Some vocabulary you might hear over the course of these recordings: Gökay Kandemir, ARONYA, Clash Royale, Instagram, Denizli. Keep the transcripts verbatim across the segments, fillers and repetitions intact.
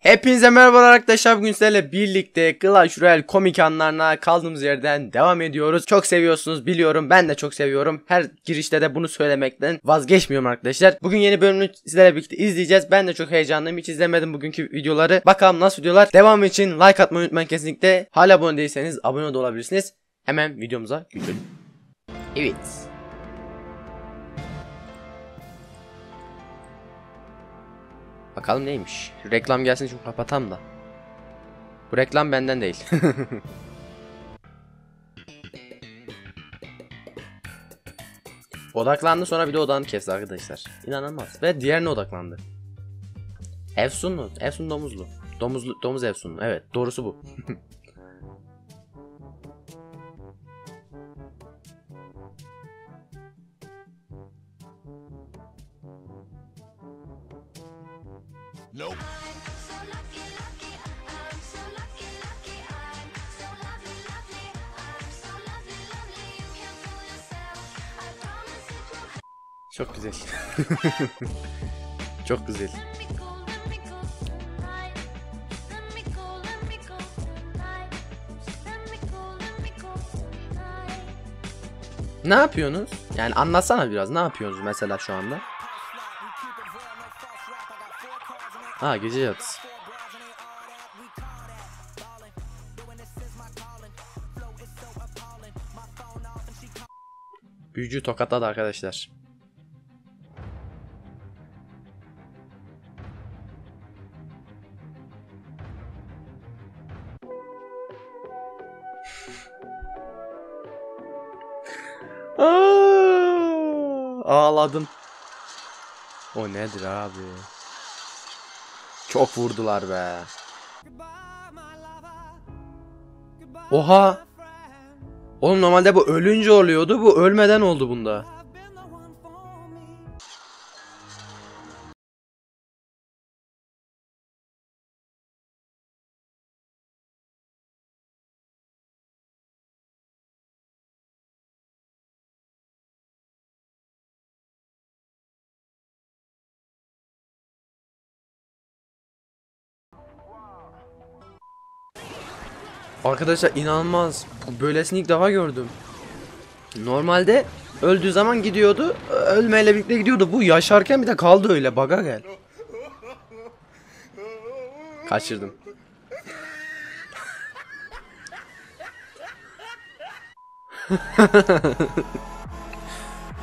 Hepinize merhabalar arkadaşlar, bugün sizlerle birlikte Clash Royale komik anlarına kaldığımız yerden devam ediyoruz. Çok seviyorsunuz biliyorum, ben de çok seviyorum. Her girişte de bunu söylemekten vazgeçmiyorum arkadaşlar. Bugün yeni bölümünü sizlerle birlikte izleyeceğiz. Ben de çok heyecanlıyım, hiç izlemedim bugünkü videoları. Bakalım nasıl videolar. Devamı için like atmayı unutmayın kesinlikle. Hala abone değilseniz abone de olabilirsiniz. Hemen videomuza geçelim. Evet. Bakalım neymiş. Şu reklam gelsin, şunu kapatam da. Bu reklam benden değil. Odaklandı, sonra bir de odağını kesti arkadaşlar. İnanılmaz. Ve diğerine odaklandı. Efsun mu? Efsun domuzlu. Domuzlu, domuz Efsun. Evet, doğrusu bu. Nope. Çok güzel. Çok güzel. Ne yapıyorsunuz? Yani anlatsana biraz, ne yapıyorsunuz mesela şu anda? Ha, gece yat. Büyücü tokatladı arkadaşlar. Ağladım. O nedir abi? Çok vurdular be. Oha. Oğlum normalde bu ölünce oluyordu. Bu ölmeden oldu bunda. Arkadaşlar inanılmaz. Böylesini ilk defa gördüm. Normalde öldüğü zaman gidiyordu. Ölmeyle birlikte gidiyordu. Bu yaşarken bir de kaldı öyle. Baga gel. Kaçırdım.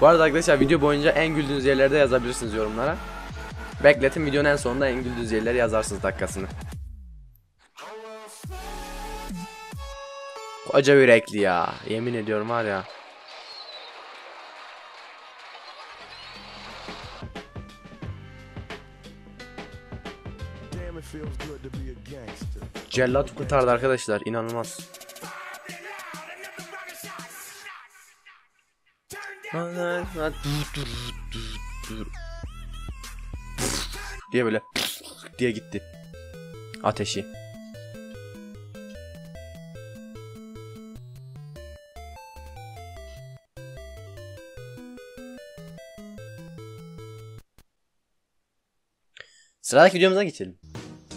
Bu arada arkadaşlar video boyunca en güldüğünüz yerleri de yazabilirsiniz yorumlara. Bekletin, videonun en sonunda en güldüğünüz yerleri yazarsınız dakikasını. Koca yürekli ya. Yemin ediyorum var ya. Cellat kurtardı arkadaşlar. İnanılmaz. diye böyle diye gitti. Ateşi. Sıradaki videomuza geçelim.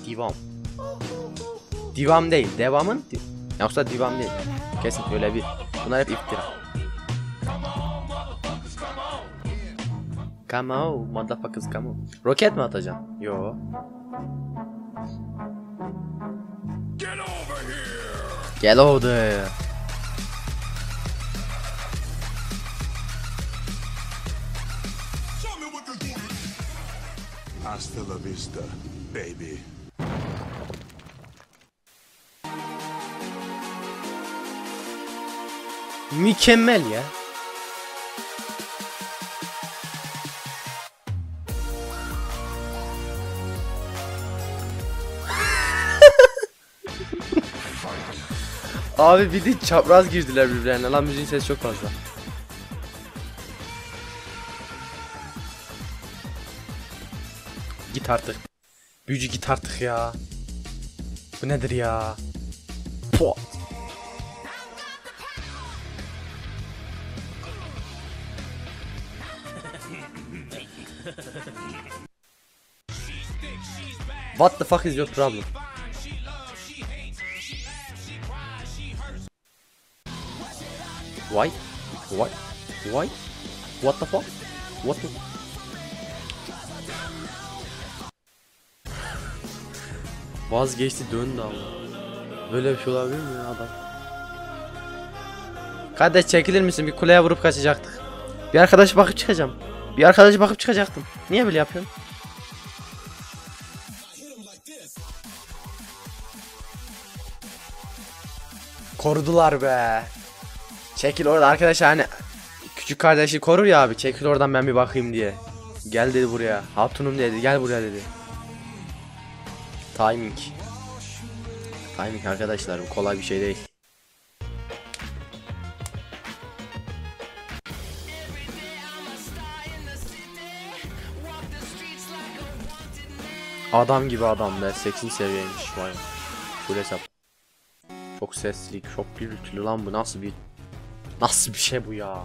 Devam. Devam değil. Devamın. Yoksa devam değil. Kesin öyle bir. Bunlar hep iftira. Come on, motherfuckers, come on. Roket mi atacağım? Yo. Gel over. Hasta la vista, baby. Mükemmel ya. Abi bir de çapraz girdiler birbirlerine. Lan müziğin sesi çok fazla. Git artık. Büyücü git artık ya. Bu nedir ya? Po. What the fuck is your problem? Why? Why? Why? What the fuck? What the... Vazgeçti, döndü abi. Böyle bir şey olabilir mi ya adam? Kardeş çekilir misin? Bir kuleye vurup kaçacaktık. Bir arkadaş bakıp çıkacağım. Bir arkadaş bakıp çıkacaktım. Niye böyle yapıyorsun? Korudular be. Çekil orada arkadaş, hani küçük kardeşi korur ya abi. Çekil oradan ben bir bakayım diye. Gel dedi buraya. Hatunum dedi. Gel buraya dedi. Timing. Timing arkadaşlar, bu kolay bir şey değil. Adam gibi adam be. seksen seviyeymiş. Vay. Bu hesap. Çok sesli, çok gürültülü lan bu. Nasıl bir Nasıl bir şey bu ya?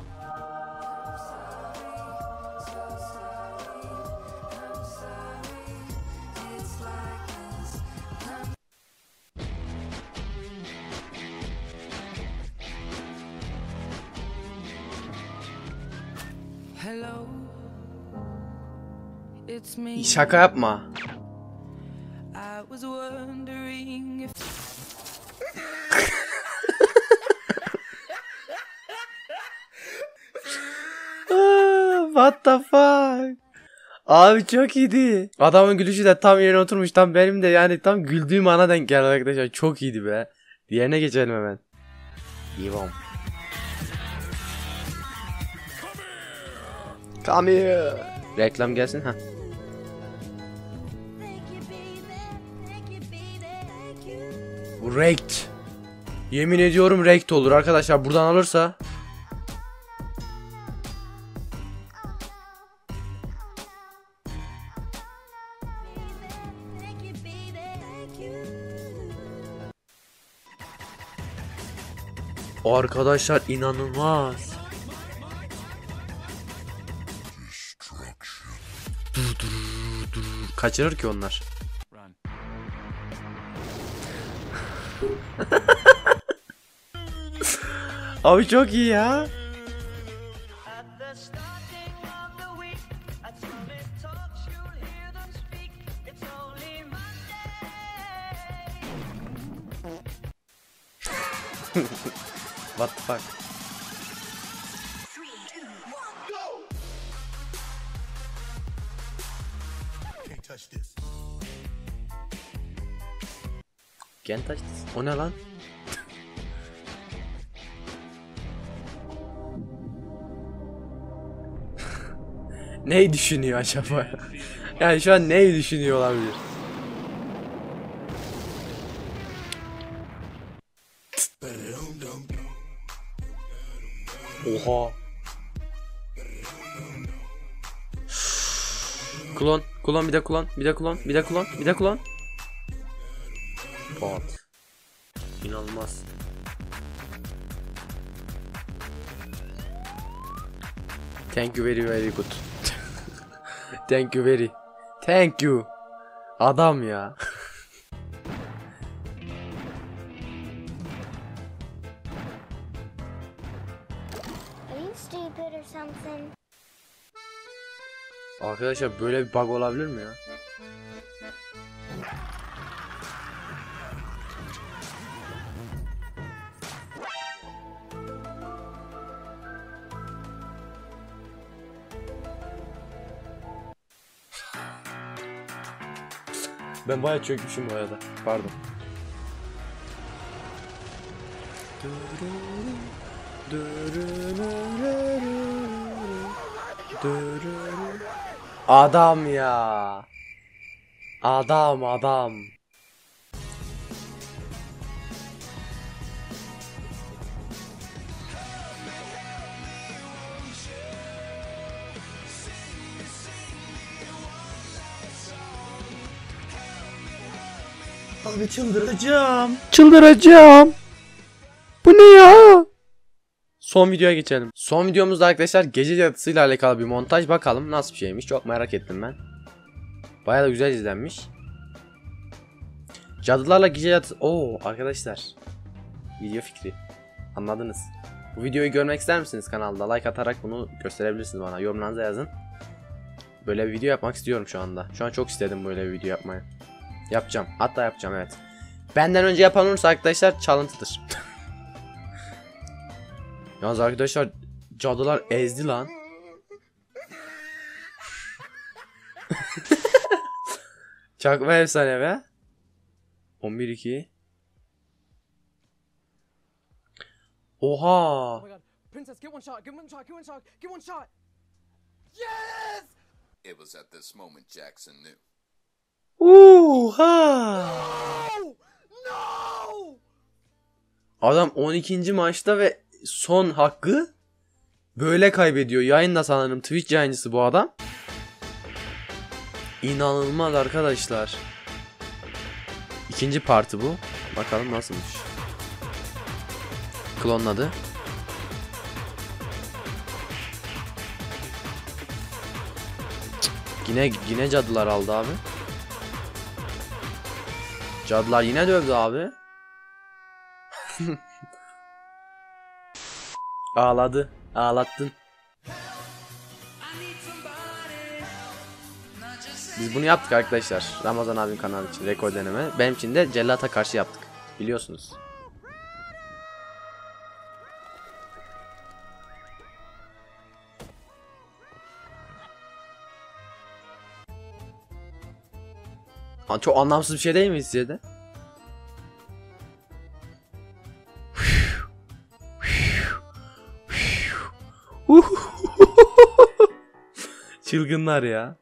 Hello. It's me. Şaka yapma. What the fuck? Abi çok iyiydi. Adamın gülüşü de tam yerine oturmuş. Tam benim de yani tam güldüğüm ana denk geldi arkadaşlar. Çok iyiydi be. Diğerine geçelim hemen. Devam. Come here. Reklam gelsin ha. Bu ranked. Yemin ediyorum ranked olur arkadaşlar. Buradan alırsa. Arkadaşlar inanılmaz. Dur dur dur. Kaçırır ki onlar. Abi çok iyi ya. What the fuck? Can't touch this. Can't touch this. O ne lan? Neyi düşünüyor acaba? Yani şu an neyi düşünüyor olabilir? Oha. Klon, klon, bir de klon, bir de klon, bir de klon, bir de klon. Bot. İnanılmaz. Thank you very very good. Thank you very. Thank you. Adam ya. Arkadaşlar böyle bir bug olabilir mi ya? Ben bayağı çökmüşüm bu arada. Pardon. Adam ya. Adam adam. Abi çıldıracağım. Çıldıracağım. Bu ne ya? Son videoya geçelim. Son videomuzda arkadaşlar gece yatısıyla alakalı bir montaj, bakalım nasıl bir şeymiş, çok merak ettim ben. Bayağı da güzel izlenmiş. Cadılarla gece yatsı... Oo arkadaşlar. Video fikri. Anladınız. Bu videoyu görmek ister misiniz kanalda? Like atarak bunu gösterebilirsiniz bana. Yorumlarınıza yazın. Böyle bir video yapmak istiyorum şu anda. Şu an çok istedim böyle bir video yapmayı. Yapacağım. Hatta yapacağım, evet. Benden önce yapan olursa arkadaşlar çalıntıdır. Yalnız arkadaşlar cadılar ezdi lan. Çakma efsane be. on bir iki. Oha. Oha. Adam on ikinci maçta ve son hakkı böyle kaybediyor. Yayında sanırım, Twitch yayıncısı bu adam. İnanılmaz arkadaşlar. İkinci parti bu. Bakalım nasılmış. Klonladı. Yine yine cadılar aldı abi. Cadılar yine dövdü abi. Ağladı. Ağlattın. Biz bunu yaptık arkadaşlar. Ramazan abim kanalı için rekor deneme. Benim için de Cellat'a karşı yaptık. Biliyorsunuz. Aa, çok anlamsız bir şey değil mi size de? Çılgınlar ya.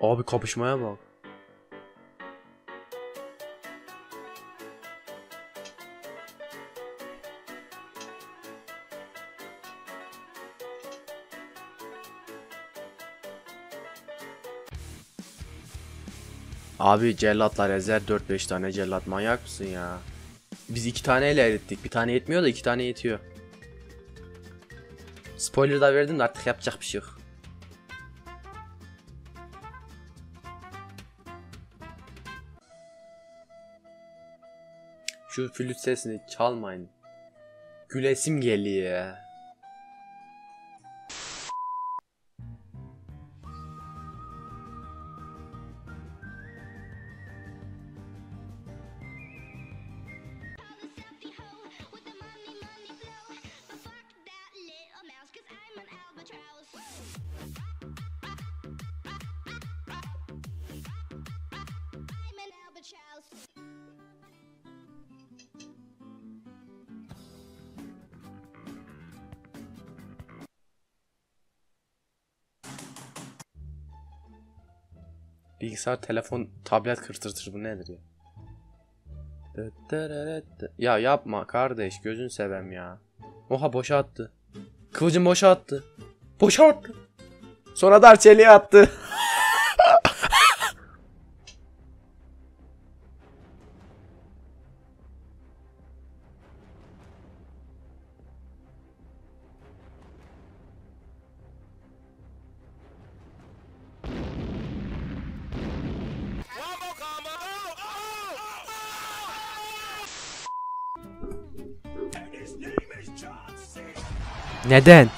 Abi kapışmaya bak. Abi cellatlar ezer, dört beş tane cellat, manyak mısın ya? Biz iki taneyle erittik. Bir tane yetmiyor da iki tane yetiyor. Spoiler da verdim de artık yapacak bir şey yok. Şu flüt sesini çalmayın. Gülesim geliyor. Bilgisayar, telefon, tablet kırtırtır, bu nedir ya? Ya yapma kardeş, gözün sevem ya. Oha boşa attı. Kılıcım boşa attı. Boşa attı. Sonra dar çeliğe attı. Neden?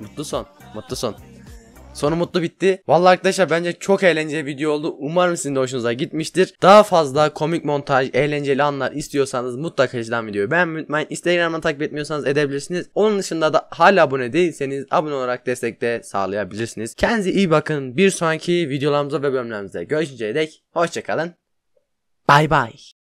Mutlu son, mutlu son. Sonu mutlu bitti. Vallahi arkadaşlar bence çok eğlenceli video oldu. Umarım sizin de hoşunuza gitmiştir. Daha fazla komik montaj, eğlenceli anlar istiyorsanız mutlaka izleyin videoyu. Beğenmeyi unutmayın. Instagram'dan takip etmiyorsanız edebilirsiniz. Onun dışında da hala abone değilseniz abone olarak destek de sağlayabilirsiniz. Kendinize iyi bakın. Bir sonraki videolarımıza ve bölümlerimize görüşünceye dek hoşçakalın. Bay bay.